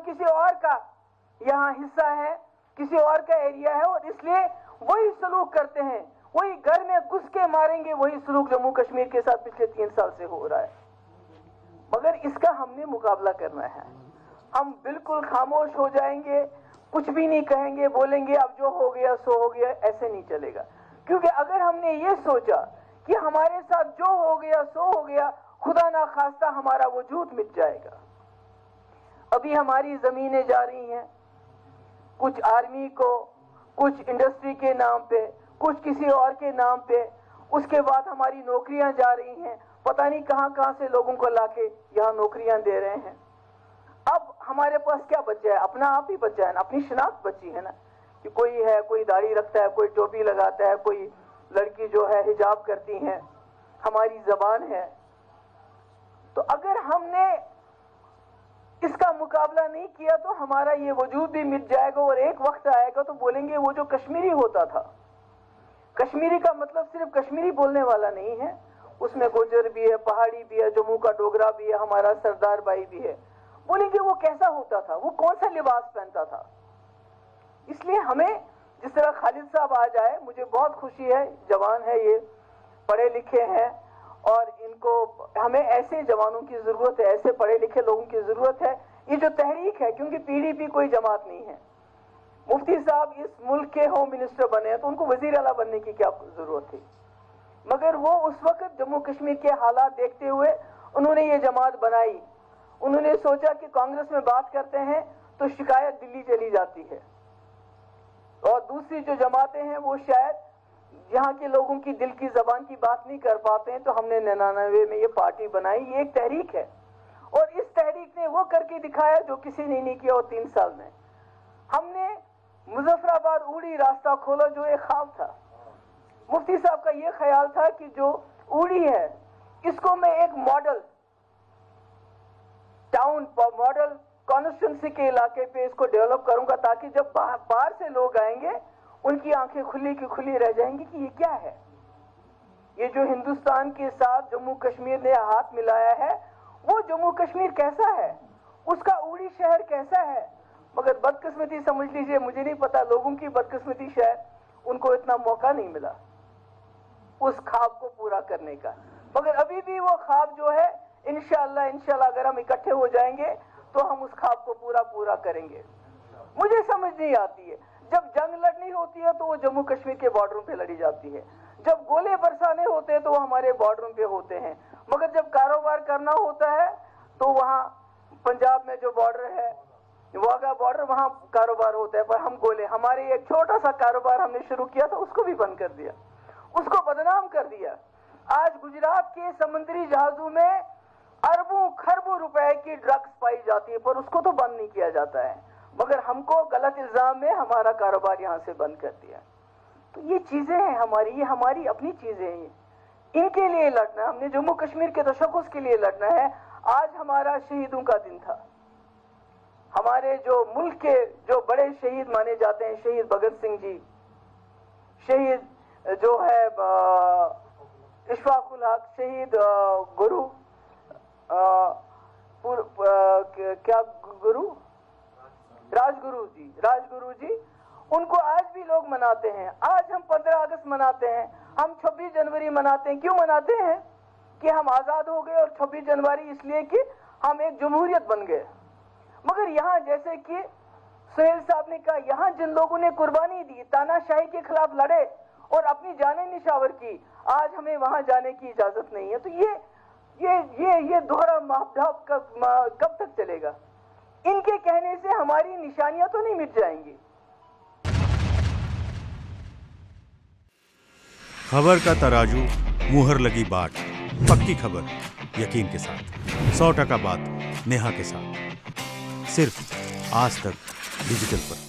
हम किसी और का यहाँ हिस्सा है, किसी और का एरिया है और इसलिए वही सलूक करते हैं, वही घर में घुस के मारेंगे, वही सलूक जम्मू कश्मीर के साथ पिछले 3 साल से हो रहा है। मगर इसका हमने मुकाबला करना है। हम बिल्कुल खामोश हो जाएंगे, कुछ भी नहीं कहेंगे, बोलेंगे अब जो हो गया सो हो गया, ऐसे नहीं चलेगा। क्योंकि अगर हमने ये सोचा कि हमारे साथ जो हो गया सो हो गया, खुदा ना खास्ता हमारा वजूद मिट जाएगा। अभी हमारी जमीनें जा रही हैं कुछ आर्मी को, कुछ इंडस्ट्री के नाम पे, कुछ किसी और के नाम पे, उसके बाद हमारी नौकरियां जा रही हैं, पता नहीं कहां कहां से लोगों को लाके यहां नौकरियां दे रहे हैं। अब हमारे पास क्या बचा है? अपना आप ही बचा है ना, अपनी शिनाख्त बची है ना, कि कोई है, कोई दाढ़ी रखता है, कोई टोपी लगाता है, कोई लड़की जो है हिजाब करती है, हमारी जबान है। तो अगर हमने इसका मुकाबला नहीं किया तो हमारा ये वजूद भी मिट जाएगा और एक वक्त आएगा तो बोलेंगे वो जो कश्मीरी होता था। कश्मीरी का मतलब सिर्फ कश्मीरी बोलने वाला नहीं है, उसमें गुर्जर भी है, पहाड़ी भी है, जम्मू का डोगरा भी है, हमारा सरदार भाई भी है। बोलेंगे वो कैसा होता था, वो कौन सा लिबास पहनता था। इसलिए हमें जिस तरह खालिद साहब आज आए, मुझे बहुत खुशी है, जवान है ये, पढ़े लिखे हैं और इनको, हमें ऐसे जवानों की जरूरत है, ऐसे पढ़े लिखे लोगों की जरूरत है। ये जो तहरीक है, क्योंकि पीडीपी कोई जमात नहीं है। मुफ्ती साहब इस मुल्क के होम मिनिस्टर बने हैं तो उनको वजीर आला बनने की क्या जरूरत थी? मगर वो उस वक्त जम्मू कश्मीर के हालात देखते हुए उन्होंने ये जमात बनाई। उन्होंने सोचा कि कांग्रेस में बात करते हैं तो शिकायत दिल्ली चली जाती है और दूसरी जो जमातें हैं वो शायद यहाँ के लोगों की दिल की जबान की बात नहीं कर पाते हैं। तो हमने 99 में ये पार्टी बनाई। ये एक तहरीक है और इस तहरीक ने वो करके दिखाया जो किसी ने नहीं किया। और 3 साल में हमने मुजफ्फराबाद उड़ी रास्ता खोला जो एक ख्वाब था। मुफ्ती साहब का ये ख्याल था कि जो उड़ी है इसको मैं एक मॉडल टाउन, मॉडल कॉन्स्टिट्यूंसी के इलाके पे इसको डेवलप करूंगा ताकि जब बाहर से लोग आएंगे उनकी आंखें खुली की खुली रह जाएंगी कि ये क्या है। ये जो हिंदुस्तान के साथ जम्मू कश्मीर ने हाथ मिलाया है वो जम्मू कश्मीर कैसा है, उसका उड़ी शहर कैसा है। मगर बदकिस्मती समझ लीजिए, मुझे नहीं पता लोगों की बदकिस्मती शायद उनको इतना मौका नहीं मिला उस ख्वाब को पूरा करने का। मगर अभी भी वो ख्वाब जो है इंशाल्लाह अगर हम इकट्ठे हो जाएंगे तो हम उस ख्वाब को पूरा करेंगे। मुझे समझ नहीं आती है, जब जंग लड़नी होती है तो वो जम्मू कश्मीर के बॉर्डरों पे लड़ी जाती है, जब गोले बरसाने होते हैं तो वो हमारे बॉर्डरों पे होते हैं, मगर जब कारोबार करना होता है तो वहाँ पंजाब में जो बॉर्डर है वाघा बॉर्डर, वहाँ कारोबार होता है। पर हम गोले, हमारे एक छोटा सा कारोबार हमने शुरू किया था उसको भी बंद कर दिया, उसको बदनाम कर दिया। आज गुजरात के समुद्री जहाजों में अरबों खरबों रुपए की ड्रग्स पाई जाती है पर उसको तो बंद नहीं किया जाता है, मगर हमको गलत इल्जाम में हमारा कारोबार यहाँ से बंद कर दिया। तो ये चीजें हैं हमारी, ये हमारी अपनी चीजें हैं, इनके लिए लड़ना। हमने जम्मू कश्मीर के तशक्कुस के लिए लड़ना है। आज हमारा शहीदों का दिन था। हमारे जो मुल्क के जो बड़े शहीद माने जाते हैं, शहीद भगत सिंह जी, शहीद जो है अशफाक उल हक, शहीद गुरु क्या गुरु राजगुरु जी, उनको आज भी लोग मनाते हैं। आज हम 15 अगस्त मनाते हैं, हम 26 जनवरी मनाते हैं। क्यों मनाते हैं? कि हम आज़ाद हो गए और 26 जनवरी इसलिए कि हम एक जमहूरियत बन गए। मगर यहाँ जैसे कि सुहेल साहब ने कहा, यहाँ जिन लोगों ने कुर्बानी दी, तानाशाही के खिलाफ लड़े और अपनी जानें निशावर की, आज हमें वहाँ जाने की इजाजत नहीं है। तो ये दोहरा मापदंड कब तक चलेगा? इनके कहने से हमारी निशानियां तो नहीं मिट जाएंगी। खबर का तराजू, मुहर लगी बाट, पक्की खबर यकीन के साथ, 100% बात नेहा के साथ, सिर्फ आज तक डिजिटल पर।